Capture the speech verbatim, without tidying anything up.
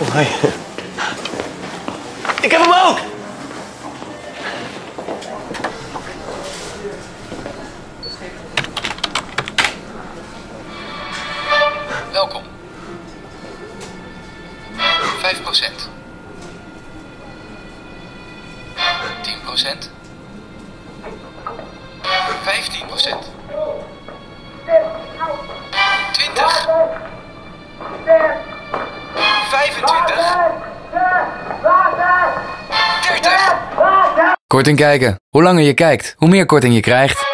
Oh, hoi. Ik heb hem ook! Welkom. Vijf procent. Tien procent. Vijftien procent. Twintig. Vijfentwintig. Dertig. Korting kijken. Hoe langer je kijkt, hoe meer korting je krijgt.